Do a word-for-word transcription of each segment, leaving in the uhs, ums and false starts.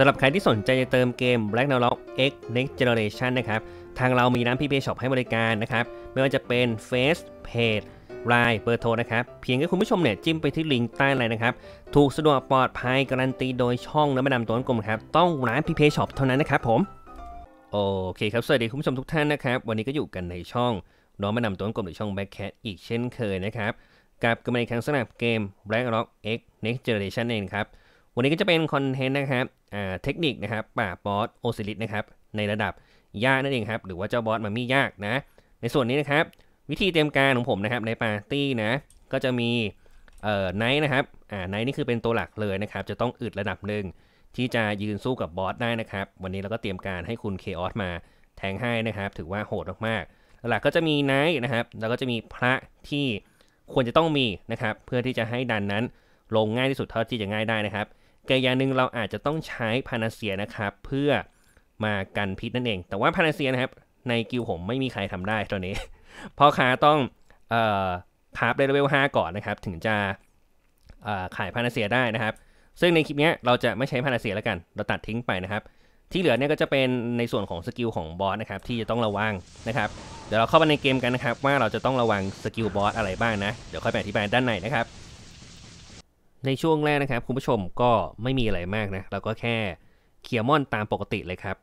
สำหรับใครที่สนใจจะเติมเกม Black Rock X Next Generation นะครับทางเรามีร้าน พี พี Shop ให้บริการนะครับไม่ว่าจะเป็น Face Page ไลน์เบอร์โทรนะครับเพียงแค่คุณผู้ชมเนี่ยจิ้มไปที่ลิงก์ใต้ไลน์นะครับถูกสะดวกปลอดภัยการันตีโดยช่องและมาดามตัวกลมครับต้องร้าน พี พี Shop เท่านั้นนะครับผมโอเคครับสวัสดีคุณผู้ชมทุกท่านนะครับวันนี้ก็อยู่กันในช่องน้องมาดามตัวกลมหรือช่อง BlackCat อีกเช่นเคยนะครับกับกำลังแข่งสนับเกม Black Rock X Next Generation เองครับวันนี้ก็จะเป็นคอนเทนต์นะครับเทคนิคนะครับป่าบอส Osiris นะครับในระดับยากนั่นเองครับหรือว่าเจ้าบอสมันไม่ยากนะในส่วนนี้นะครับวิธีเตรียมการของผมนะครับในปาร์ตี้นะก็จะมีเอ่อไนท์นะครับอ่าไนท์นี่คือเป็นตัวหลักเลยนะครับจะต้องอึดระดับหนึ่งที่จะยืนสู้กับบอสได้นะครับวันนี้เราก็เตรียมการให้คุณ Chaos มาแทงให้นะครับถือว่าโหดมากๆหลักก็จะมีไนท์นะครับแล้วก็จะมีพระที่ควรจะต้องมีนะครับเพื่อที่จะให้ดันนั้นลงง่ายที่สุดเท่าที่จะง่ายได้นะครับกายาหนึ่งเราอาจจะต้องใช้พานาเซียนะครับเพื่อมากันพิษนั่นเองแต่ว่าพานาเซียนะครับในกิลผมไม่มีใครทำได้ตอนนี้ เพราะขาต้องเอ่อคราฟได้เลเวลห้าก่อนนะครับถึงจะขายพานาเซียได้นะครับซึ่งในคลิปนี้เราจะไม่ใช้พานาเซียแล้วกันเราตัดทิ้งไปนะครับที่เหลือเนี่ยก็จะเป็นในส่วนของสกิลของบอสนะครับที่จะต้องระวังนะครับเดี๋ยวเราเข้าไปในเกมกันนะครับว่าเราจะต้องระวังสกิลบอสอะไรบ้างนะเดี๋ยวค่อยไปอธิบายด้านในนะครับในช่วงแรกนะครับคุณผู้ชมก็ไม่มีอะไรมากนะเราก็แค่เคลียร์มอนตามปกติเลยครับ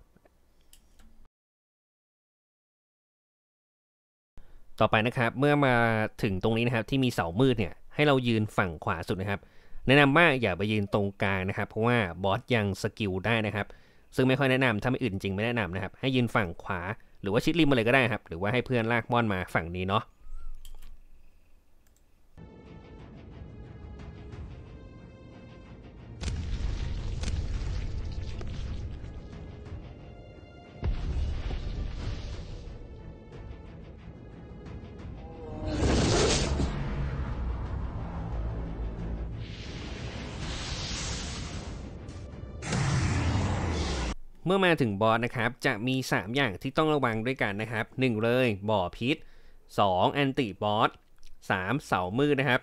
ต่อไปนะครับเมื่อมาถึงตรงนี้นะครับที่มีเสามืดเนี่ยให้เรายืนฝั่งขวาสุดนะครับแนะนำว่าอย่าไปยืนตรงกลางนะครับเพราะว่าบอสยังสกิลได้นะครับซึ่งไม่ค่อยแนะนำถ้าไม่อื่นจริงไม่แนะนำนะครับให้ยืนฝั่งขวาหรือว่าชิดริมมาเลยก็ได้ครับหรือว่าให้เพื่อนลากมอนมาฝั่งนี้เนาะเมื่อมาถึงบอสนะครับจะมีสามอย่างที่ต้องระวังด้วยกันนะครับหนึ่งเลยบ่อพิษสองแอนติบอสสามเสามืดนะครับ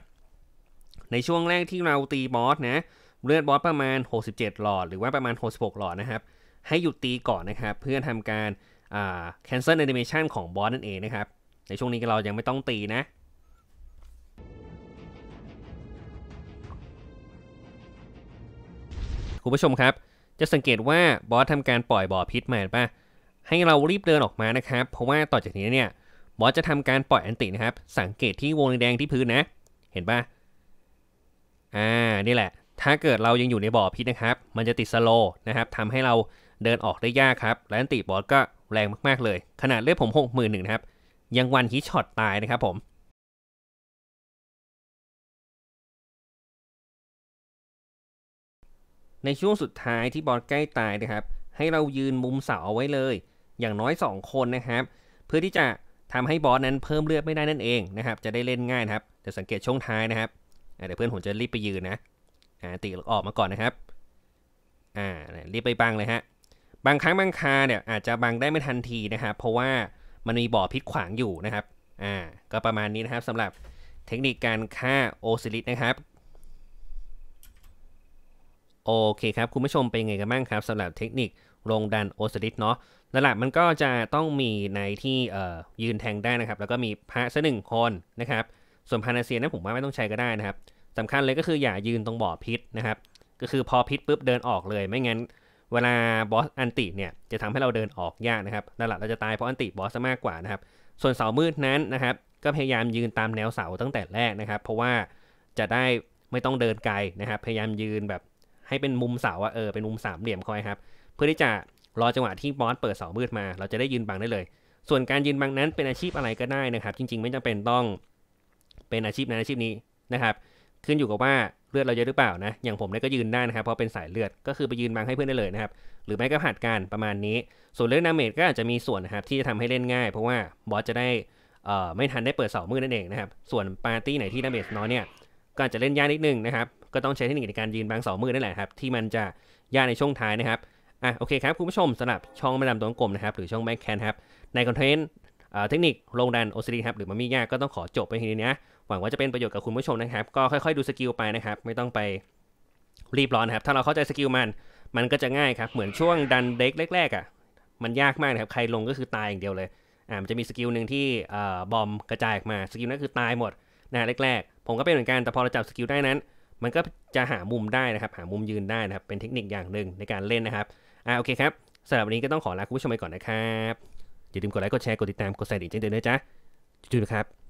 ในช่วงแรกที่เราตีบอสนะเลือดบอสประมาณหกสิบเจ็ดหลอดหรือว่าประมาณหกสิบหกหลอดนะครับให้หยุดตีก่อนนะครับเพื่อทำการอ่า cancel animation ของบอสนั่นเองนะครับในช่วงนี้เรายังไม่ต้องตีนะคุณผู้ชมครับจะสังเกตว่าบอสทำการปล่อยบ่อพิษมาป่ะให้เรารีบเดินออกมานะครับเพราะว่าต่อจากนี้เนี่ยบอสจะทำการปล่อยแอนตินะครับสังเกตที่วงแดงที่พื้นนะเห็นป่ะอ่านี่แหละถ้าเกิดเรายังอยู่ในบ่อพิษนะครับมันจะติดสโลว์นะครับทำให้เราเดินออกได้ยากครับและแอนติบอสก็แรงมากๆเลยขนาดเลือดผมหกหมื่นหนึ่งนะครับยังวันฮิตช็อตตายนะครับผมในช่วงสุดท้ายที่บอสใกล้ตายนะครับให้เรายืนมุมเสาเอาไว้เลยอย่างน้อยสองคนนะครับเพื่อที่จะทำให้บอสนั้นเพิ่มเลือดไม่ได้นั่นเองนะครับจะได้เล่นง่ายนะครับจะสังเกตช่วงท้ายนะครับเดี๋ยวเพื่อนผมจะรีบไปยืนนะตีออกมาก่อนนะครับอ่ารีบไปบังเลยฮะบางครั้งบางคาเนี่ยอาจจะบังได้ไม่ทันทีนะครับเพราะว่ามันมีบ่อพิษขวางอยู่นะครับอ่าก็ประมาณนี้นะครับสำหรับเทคนิคการฆ่าโอซิริสนะครับโอเคครับคุณผู้ชมเป็นไงกันบ้างครับสำหรับเทคนิคลงดันโอซิริสเนาะหลักๆมันก็จะต้องมีในที่ยืนแทงได้นะครับแล้วก็มีพระสักหนึ่งคนนะครับส่วนพานาเซียนั้นผมว่าไม่ต้องใช้ก็ได้นะครับสำคัญเลยก็คืออย่ายืนตรงบ่อพิษนะครับก็คือพอพิษปุ๊บเดินออกเลยไม่งั้นเวลาบอสอันติเนี่ยจะทำให้เราเดินออกยากนะครับหลักๆเราจะตายเพราะอันติบอสมากกว่านะครับส่วนเสามืดนั้นนะครับก็พยายามยืนตามแนวเสาตั้งแต่แรกนะครับเพราะว่าจะได้ไม่ต้องเดินไกลนะครับพยายามยืนแบบให้เป็นมุมเสาอะเออเป็นมุมสามเหลี่ยมคอยครับเพื่อที่จะรอจังหวะที่บอสเปิดเสามืดมาเราจะได้ยืนบังได้เลยส่วนการยืนบังนั้นเป็นอาชีพอะไรก็ได้นะครับจริงๆไม่จำเป็นต้องเป็นอาชีพนั้นอาชีพนี้นะครับขึ้นอยู่กับว่าเลือดเราเยอะหรือเปล่านะอย่างผมเนี่ยก็ยืนได้นะครับเพราะเป็นสายเลือดก็คือไปยืนบังให้เพื่อนได้เลยนะครับหรือไม่ก็ผัดการประมาณนี้ส่วนเรื่องดาเมจก็อาจจะมีส่วนนะครับที่จะทำให้เล่นง่ายเพราะว่าบอสจะได้เอ่อไม่ทันได้เปิดเสามืดนั่นเองนะครับส่วนปาร์ตี้ไหนที่ดาเมจน้อยเนี่ยก็อาจจะเล่นยากนิดนึงนะครับก็ต้องใช้เทคนิคในการยืนบังเสามืดนั่นแหละครับที่มันจะยากในช่วงท้ายนะครับอ่ะโอเคครับคุณผู้ชมสำหรับช่องมาดามตัวกลมนะครับหรือช่องแบล็คแคทครับในคอนเทนต์เทคนิคลงดันโอซิริสครับหรือมามี่ยากก็ต้องขอจบไปทีนี้นะหวังว่าจะเป็นประโยชน์กับคุณผู้ชมนะครับก็ค่อยๆดูสกิลไปนะครับไม่ต้องไปรีบร้อนครับถ้าเราเข้าใจสกิลมัน มันก็จะง่ายครับเหมือนช่วงดันเด็กแรกๆอ่ะมันยากมากนะครับใครลงก็คือตายอย่างเดียวเลยอ่ามันจะมีสกิลหนึ่งที่อ่าบอมกระจายออกมาสกิลนั้นคือตายหมดนะแรกๆผมก็เป็นเหมือนกันแต่พอเราจับสกิลได้นั้นมันก็จะหามุมได้นะครับหามุมยืนได้นะครับเป็นเทคนิคอย่างหนึ่งในการเล่นนะครับอ่าโอเคครับสำหรับวันนี้ก็ต้องขอลาคุณผู้ชมไปก่อนนะครับอย่าลืมกดไลค์กดแชร์กดติดตามกดสั่นดิ่งแจ้งเตือนด้วยจ้ะจุ๊บๆครับ